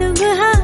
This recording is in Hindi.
सुबह